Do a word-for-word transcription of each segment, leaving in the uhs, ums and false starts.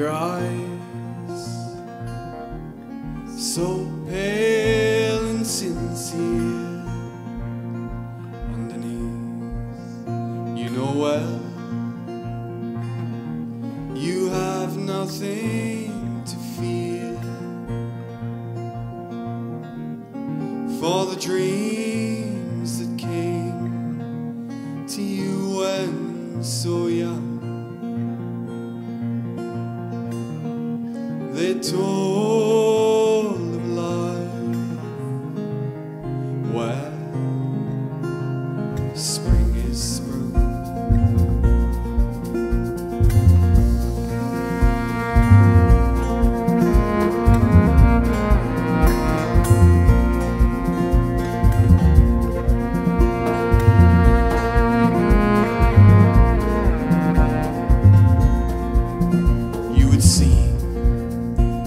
your eyes, so pale and sincere. Underneath, you know well, you have nothing to fear, for the dreams that came to you when so young, they told of life where spring is through. You would see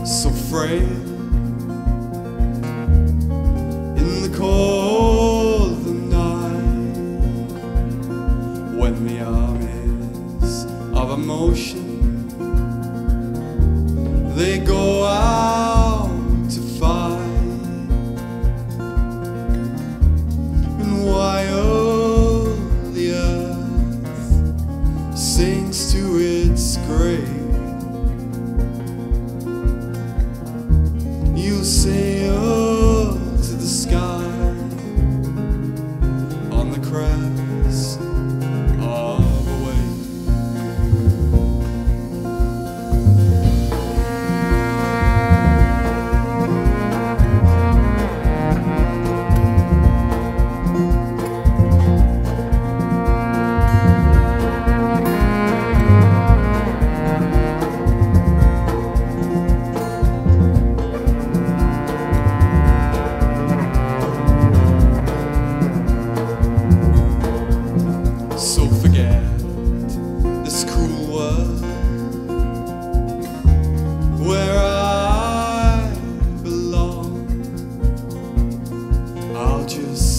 so frail in the cold of the night, when the armies of emotion, they go out to fight. And while the earth sinks to its grave, you sail to the sky on the crest of a wave. Just